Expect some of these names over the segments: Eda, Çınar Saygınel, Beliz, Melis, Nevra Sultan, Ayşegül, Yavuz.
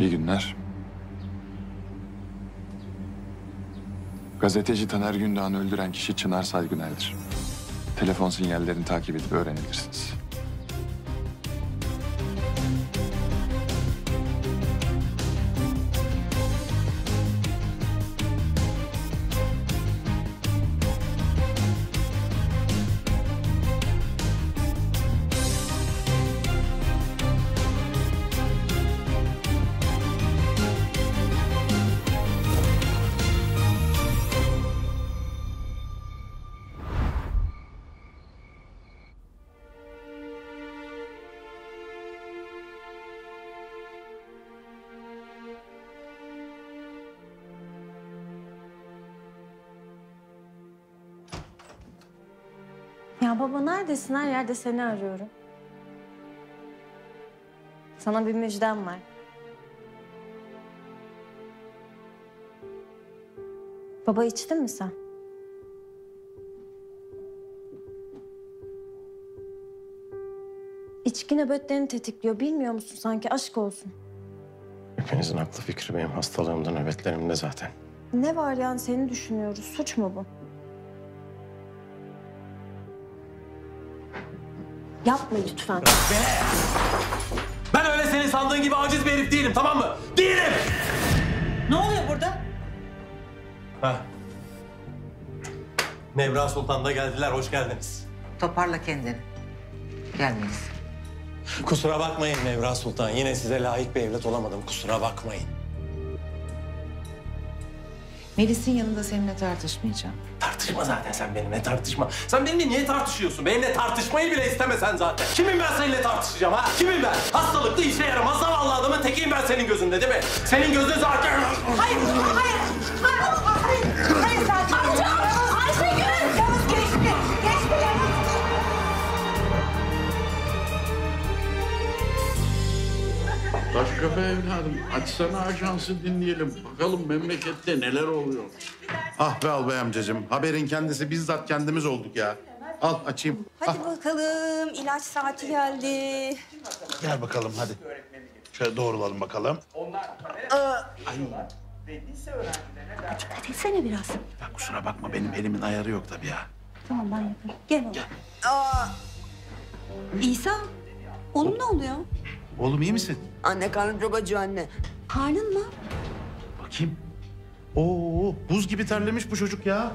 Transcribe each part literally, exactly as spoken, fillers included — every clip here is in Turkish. İyi günler. Gazeteci Taner Gündoğan'ı öldüren kişi Çınar Saygınel'dir. Telefon sinyallerini takip edip öğrenebilirsiniz. Ya baba neredesin? Her yerde seni arıyorum. Sana bir müjdem var. Baba içtin mi sen? İçki nöbetlerini tetikliyor. Bilmiyor musun sanki? Aşk olsun. Hepinizin aklı fikri benim hastalığımda, nöbetlerimde zaten. Ne var yani, seni düşünüyoruz. Suç mu bu? Yapma lütfen. Ben öyle senin sandığın gibi aciz bir herif değilim, tamam mı? Değilim! Ne oluyor burada? Ha. Nevra Sultan da geldiler, hoş geldiniz. Toparla kendini. Gelmeyiz. Kusura bakmayın Nevra Sultan, yine size layık bir evlat olamadım. Kusura bakmayın. Melis'in yanında seninle tartışmayacağım. Tartışma zaten sen benimle, tartışma. Sen benimle niye tartışıyorsun? Benimle tartışmayı bile istemesen zaten. Kimim ben seninle tartışacağım ha? Kimim ben? Hastalıklı, işe yaramaz, zavallı adamın tekiyim ben senin gözünde değil mi? Senin gözün zaten... Hayır, hayır, hayır, hayır, hayır zaten. Amcam, Ayşegül! Yavuz geçti, geçti Yavuz. Başka be evladım, açsana ajansı dinleyelim. Bakalım memlekette neler oluyor. Ah be albay amcacığım, haberin kendisi, bizzat kendimiz olduk ya. Al açayım. Hadi ah. Bakalım, ilaç saati geldi. Gel bakalım hadi. Şöyle doğrulalım bakalım. Dikkat etsene biraz. Bak, kusura bakma, benim elimin ayarı yok tabii ya. Tamam, ben yaparım. Gel oğlum. Gel. Aa, İsa, oğlum ne oluyor? Oğlum iyi misin? Anne, karnım çok acıyor anne. Karnın mı? Bakayım. Oo, buz gibi terlemiş bu çocuk ya.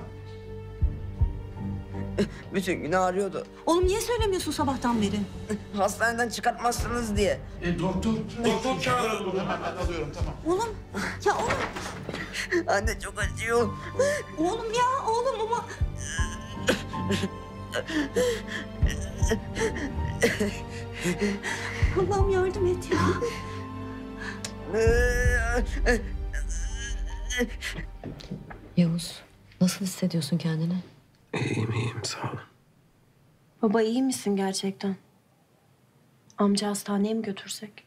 Bütün gün ağrıyordu. Oğlum niye söylemiyorsun sabahtan beri? Hastaneden çıkartmazsınız diye. E, doktor, doktor çağırın bunu. Hemen alıyorum, tamam. Oğlum, ya oğlum. Anne çok acıyor. Oğlum ya, oğlum ama... Allah'ım yardım et ya. Yavuz, nasıl hissediyorsun kendini? İyiyim, iyiyim. Sağ olun. Baba, iyi misin gerçekten? Amca hastaneye mi götürsek?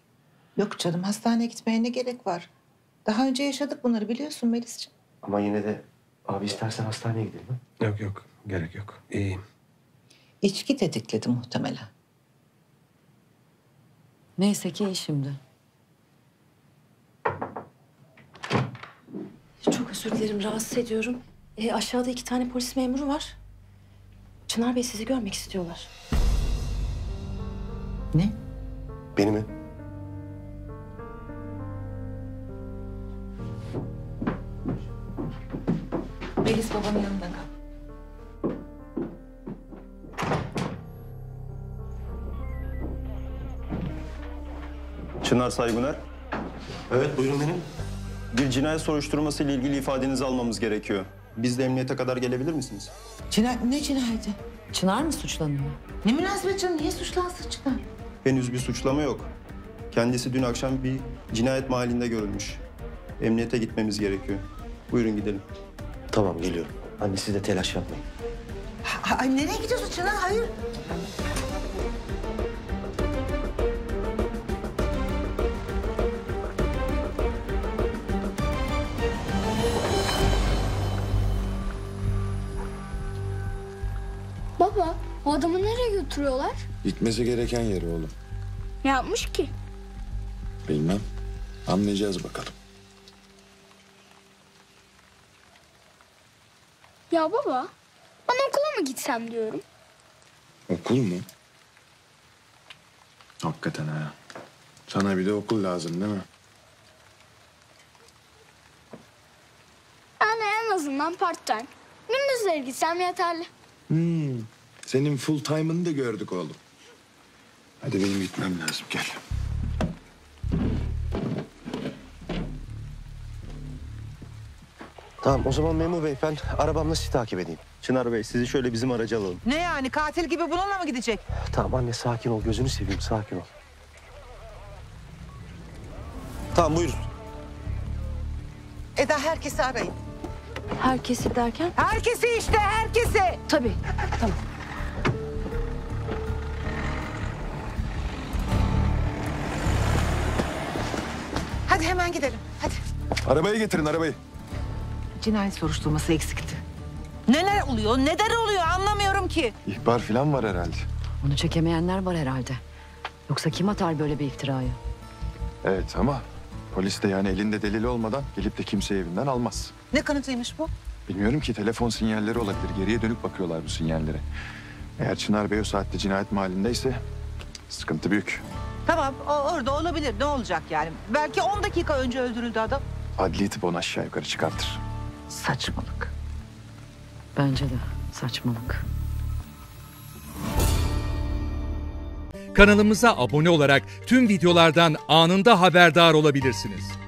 Yok canım, hastaneye gitmeye ne gerek var? Daha önce yaşadık bunları, biliyorsun Melis'ciğim. Ama yine de abi, istersen hastaneye gidelim. Ha? Yok yok, gerek yok. İyiyim. İçki tetikledi muhtemelen. Neyse ki iyi şimdi. Çok özür dilerim, rahatsız ediyorum. E, aşağıda iki tane polis memuru var. Çınar Bey, sizi görmek istiyorlar. Ne? Beni mi? Beliz, babanın yanında kal. Çınar Saygınel. Evet, buyurun benim. Bir cinayet soruşturması ile ilgili ifadenizi almamız gerekiyor. Biz de emniyete kadar gelebilir misiniz? Cinayet, ne cinayeti? Çınar mı suçlanıyor? Ne münasebet canım, niye suçlansın Çınar? Henüz bir suçlama yok. Kendisi dün akşam bir cinayet mahallinde görülmüş. Emniyete gitmemiz gerekiyor. Buyurun gidelim. Tamam, geliyorum. Anne, siz de telaş yapmayın. Ay, nereye gidiyorsun Çınar? Hayır. Baba, o adamı nereye götürüyorlar? Gitmesi gereken yeri oğlum. Ne yapmış ki? Bilmem. Anlayacağız bakalım. Ya baba, ben okula mı gitsem diyorum. Okul mu? Hakikaten ha. Sana bir de okul lazım değil mi? Yani en azından part time. Gündüzleri gitsem yeterli. Hmm, senin full time'ını da gördük oğlum. Hadi benim gitmem lazım, gel. Tamam, o zaman memur bey, ben arabamla sizi takip edeyim. Çınar bey, sizi şöyle bizim araca alalım. Ne yani, katil gibi bununla mı gidecek? Tamam anne, sakin ol, gözünü seveyim, sakin ol. Tamam, buyurun. Eda, herkesi arayın. Herkesi derken? Herkesi işte, herkesi! Tabii, tamam. Hadi hemen gidelim, hadi. Arabayı getirin, arabayı. Cinayet soruşturması eksikti. Neler oluyor, neden oluyor anlamıyorum ki. İhbar falan var herhalde. Onu çekemeyenler var herhalde. Yoksa kim atar böyle bir iftirayı? Evet ama polis de yani elinde delil olmadan gelip de kimseyi evinden almaz. Ne kanıtıymış bu? Bilmiyorum ki, telefon sinyalleri olabilir. Geriye dönük bakıyorlar bu sinyallere. Eğer Çınar Bey o saatte cinayet mahallindeyse sıkıntı büyük. Tamam, orada olabilir, ne olacak yani? Belki on dakika önce öldürüldü adam. Adli tıp onu aşağı yukarı çıkartır. Saçmalık. Bence de saçmalık. Kanalımıza abone olarak tüm videolardan anında haberdar olabilirsiniz.